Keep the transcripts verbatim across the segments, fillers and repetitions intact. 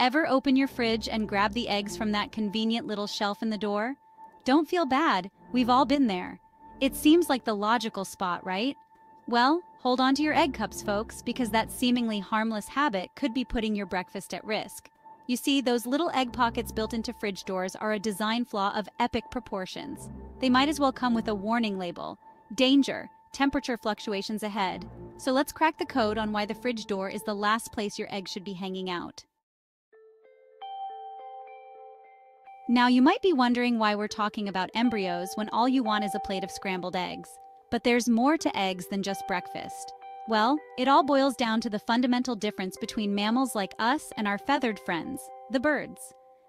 Ever open your fridge and grab the eggs from that convenient little shelf in the door? Don't feel bad, we've all been there. It seems like the logical spot, right? Well, hold on to your egg cups, folks, because that seemingly harmless habit could be putting your breakfast at risk. You see, those little egg pockets built into fridge doors are a design flaw of epic proportions. They might as well come with a warning label. Danger, temperature fluctuations ahead. So let's crack the code on why the fridge door is the last place your egg should be hanging out. Now, you might be wondering why we're talking about embryos when all you want is a plate of scrambled eggs. But there's more to eggs than just breakfast. Well, it all boils down to the fundamental difference between mammals like us and our feathered friends, the birds.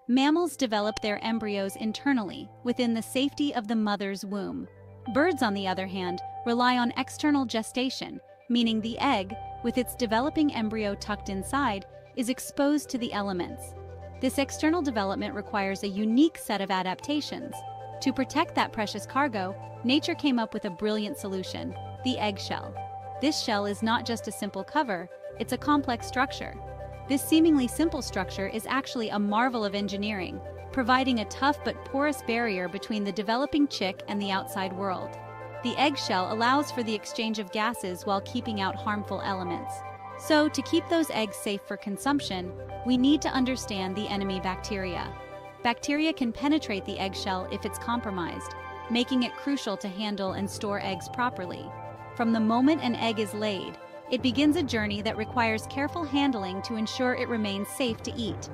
Mammals develop their embryos internally, within the safety of the mother's womb. Birds, on the other hand, rely on external gestation, meaning the egg, with its developing embryo tucked inside, is exposed to the elements. This external development requires a unique set of adaptations. To protect that precious cargo, nature came up with a brilliant solution, the eggshell. This shell is not just a simple cover, it's a complex structure. This seemingly simple structure is actually a marvel of engineering, providing a tough but porous barrier between the developing chick and the outside world. The eggshell allows for the exchange of gases while keeping out harmful elements. So, to keep those eggs safe for consumption, we need to understand the enemy bacteria. Bacteria can penetrate the eggshell if it's compromised, making it crucial to handle and store eggs properly. From the moment an egg is laid, it begins a journey that requires careful handling to ensure it remains safe to eat.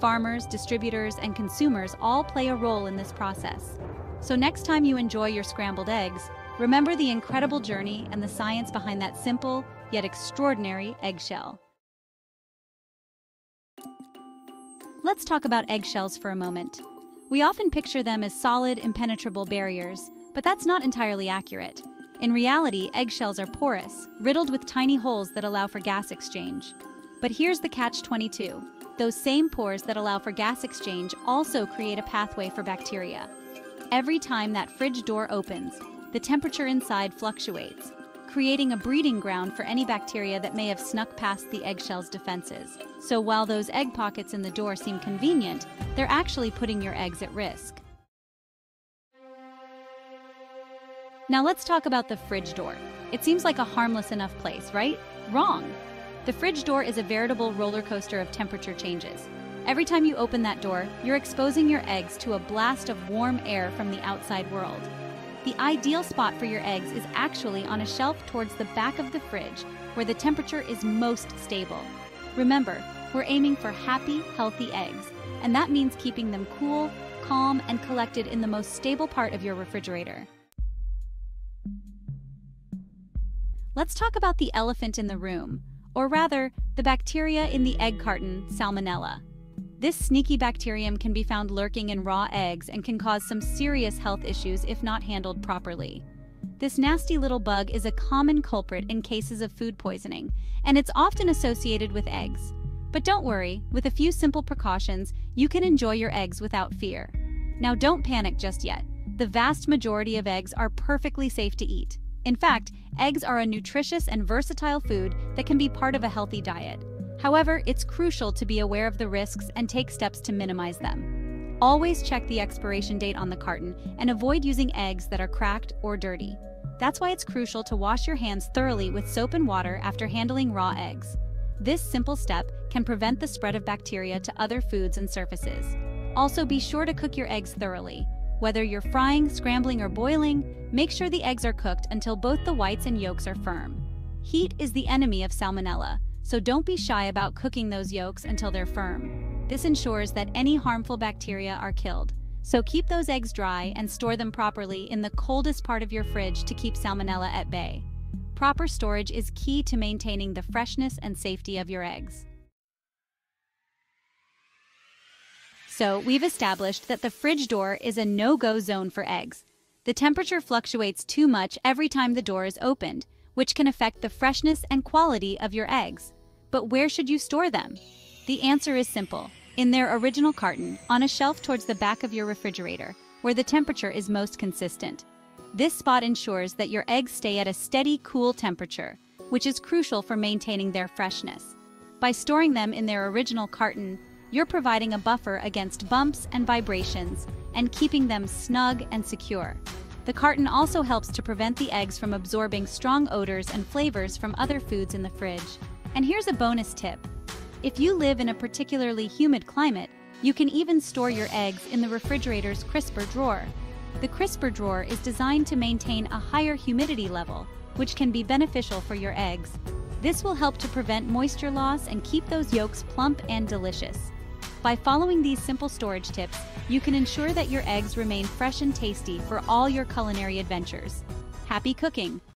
Farmers, distributors, and consumers all play a role in this process. So next time you enjoy your scrambled eggs, remember the incredible journey and the science behind that simple, yet extraordinary eggshell. Let's talk about eggshells for a moment. We often picture them as solid, impenetrable barriers, but that's not entirely accurate. In reality, eggshells are porous, riddled with tiny holes that allow for gas exchange. But here's the catch twenty-two. Those same pores that allow for gas exchange also create a pathway for bacteria. Every time that fridge door opens, the temperature inside fluctuates, creating a breeding ground for any bacteria that may have snuck past the eggshell's defenses. So while those egg pockets in the door seem convenient, they're actually putting your eggs at risk. Now let's talk about the fridge door. It seems like a harmless enough place, right? Wrong! The fridge door is a veritable roller coaster of temperature changes. Every time you open that door, you're exposing your eggs to a blast of warm air from the outside world. The ideal spot for your eggs is actually on a shelf towards the back of the fridge, where the temperature is most stable. Remember, we're aiming for happy, healthy eggs, and that means keeping them cool, calm, and collected in the most stable part of your refrigerator. Let's talk about the elephant in the room, or rather, the bacteria in the egg carton, Salmonella. This sneaky bacterium can be found lurking in raw eggs and can cause some serious health issues if not handled properly. This nasty little bug is a common culprit in cases of food poisoning, and it's often associated with eggs. But don't worry, with a few simple precautions, you can enjoy your eggs without fear. Now, don't panic just yet. The vast majority of eggs are perfectly safe to eat. In fact, eggs are a nutritious and versatile food that can be part of a healthy diet. However, it's crucial to be aware of the risks and take steps to minimize them. Always check the expiration date on the carton and avoid using eggs that are cracked or dirty. That's why it's crucial to wash your hands thoroughly with soap and water after handling raw eggs. This simple step can prevent the spread of bacteria to other foods and surfaces. Also, be sure to cook your eggs thoroughly. Whether you're frying, scrambling, or boiling, make sure the eggs are cooked until both the whites and yolks are firm. Heat is the enemy of Salmonella, so don't be shy about cooking those yolks until they're firm. This ensures that any harmful bacteria are killed. So keep those eggs dry and store them properly in the coldest part of your fridge to keep Salmonella at bay. Proper storage is key to maintaining the freshness and safety of your eggs. So, we've established that the fridge door is a no-go zone for eggs. The temperature fluctuates too much every time the door is opened, which can affect the freshness and quality of your eggs. But where should you store them? The answer is simple. In their original carton, on a shelf towards the back of your refrigerator, where the temperature is most consistent. This spot ensures that your eggs stay at a steady, cool temperature, which is crucial for maintaining their freshness. By storing them in their original carton, you're providing a buffer against bumps and vibrations and keeping them snug and secure. The carton also helps to prevent the eggs from absorbing strong odors and flavors from other foods in the fridge. And here's a bonus tip. If you live in a particularly humid climate, you can even store your eggs in the refrigerator's crisper drawer. The crisper drawer is designed to maintain a higher humidity level, which can be beneficial for your eggs. This will help to prevent moisture loss and keep those yolks plump and delicious. By following these simple storage tips, you can ensure that your eggs remain fresh and tasty for all your culinary adventures. Happy cooking!